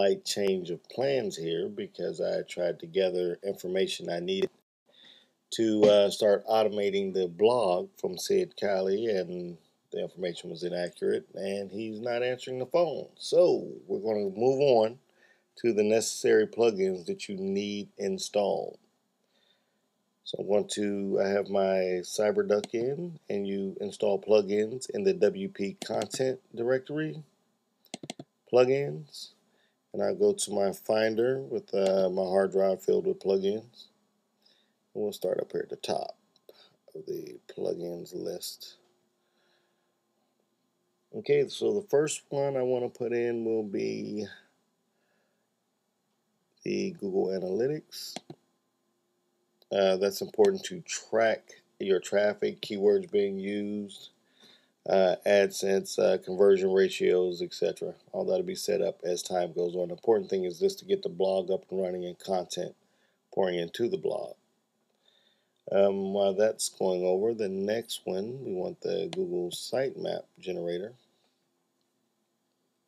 slight change of plans here because I tried to gather information I needed to start automating the blog from Sid Kiley, and the information was inaccurate and he's not answering the phone. So we're going to move on to the necessary plugins that you need installed. So I have my CyberDuck in, and you install plugins in the WP content directory, plugins, and I go to my Finder with my hard drive filled with plugins. And we'll start up here at the top of the plugins list. Okay, so the first one I want to put in will be the Google Analytics. That's important to track your traffic, keywords being used, AdSense, conversion ratios, etc. All that will be set up as time goes on. The important thing is just to get the blog up and running and content pouring into the blog. While that's going over, the next one, we want the Google Sitemap Generator.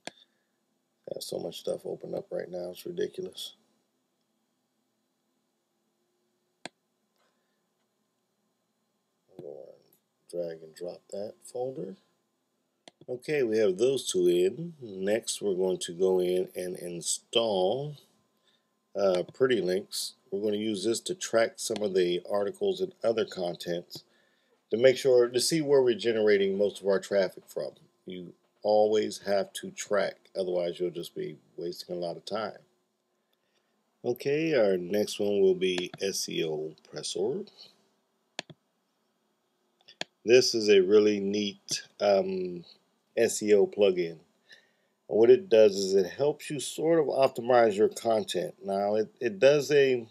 I have so much stuff open up right now, it's ridiculous. I'm going to drag and drop that folder. Okay, we have those two in. Next, we're going to go in and install Pretty Links. We're going to use this to track some of the articles and other contents to make sure to see where we're generating most of our traffic from. You always have to track, otherwise you'll just be wasting a lot of time. Okay, our next one will be SEO Pressor. This is a really neat SEO plugin. What it does is it helps you sort of optimize your content. Now it does a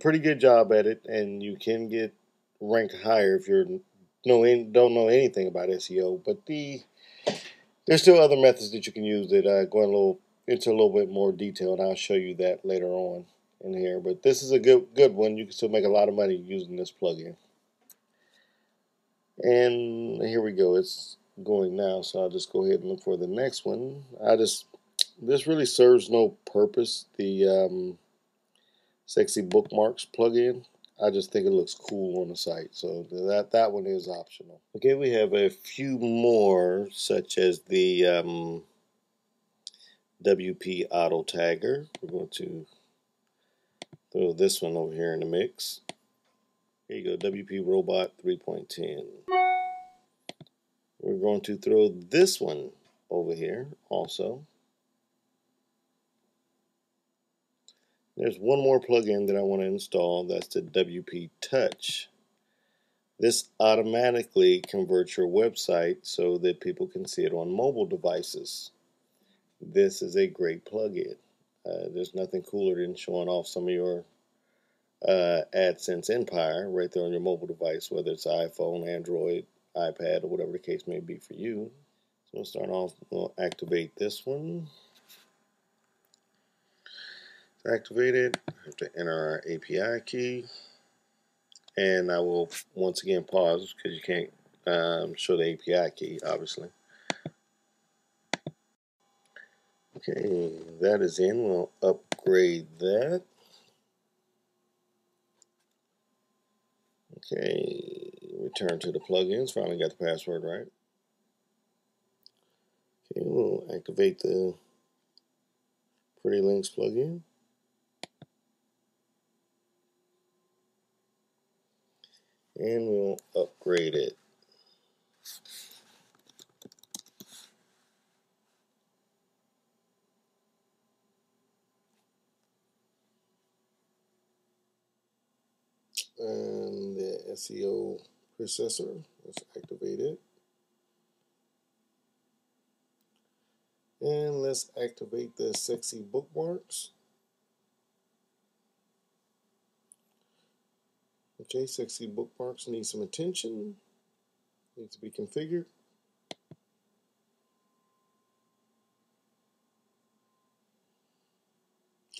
pretty good job at it, and you can get ranked higher if you don't know anything about SEO. But there's still other methods that you can use that go into a little bit more detail, and I'll show you that later on in here. But this is a good one. You can still make a lot of money using this plugin. And here we go. It's going now, so I'll just go ahead and look for the next one. This really serves no purpose. The sexy bookmarks plugin. I just think it looks cool on the site, so that one is optional. Okay, we have a few more, such as the WP Auto Tagger. We're going to throw this one over here in the mix. Here you go, WP Robot 3.10. We're going to throw this one over here also. There's one more plugin that I want to install. That's the WP Touch. This automatically converts your website so that people can see it on mobile devices. This is a great plugin. There's nothing cooler than showing off some of your AdSense empire right there on your mobile device, whether it's iPhone, Android, iPad, or whatever the case may be for you. So we'll start off, we'll activate this one. Activate it, I have to enter our API key, and I will once again pause because you can't show the API key, obviously. Okay, that is in, we'll upgrade that. Okay, return to the plugins, finally got the password right. Okay, we'll activate the Pretty Links plugin. And we'll upgrade it. And the SEO processor, let's activate it. And let's activate the sexy bookmarks. Okay, sexy bookmarks need some attention, need to be configured.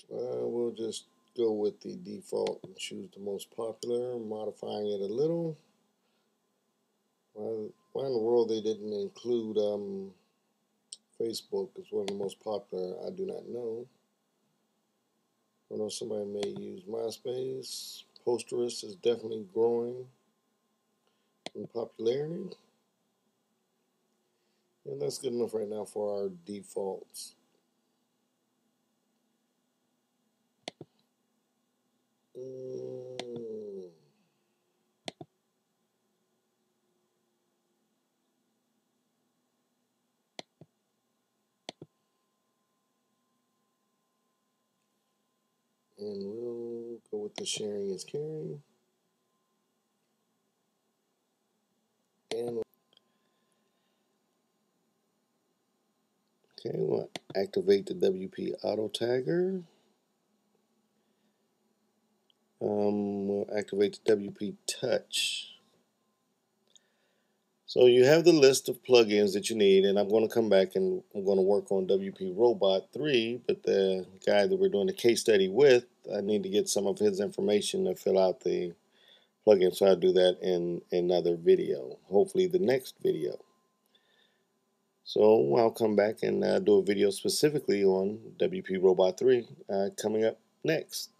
We'll just go with the default and choose the most popular, modifying it a little. Why in the world they didn't include Facebook is one of the most popular. I do not know. I know somebody may use MySpace. Posterous is definitely growing in popularity. And that's good enough right now for our defaults. And we'll go with the sharing is caring. And okay, we'll activate the WP Auto Tagger. We'll activate the WP Touch. So you have the list of plugins that you need, and I'm going to come back and I'm going to work on WP Robot 3, but the guy that we're doing the case study with, I need to get some of his information to fill out the plugin, so I'll do that in another video, hopefully the next video. So I'll come back and do a video specifically on WP Robot 3 coming up next.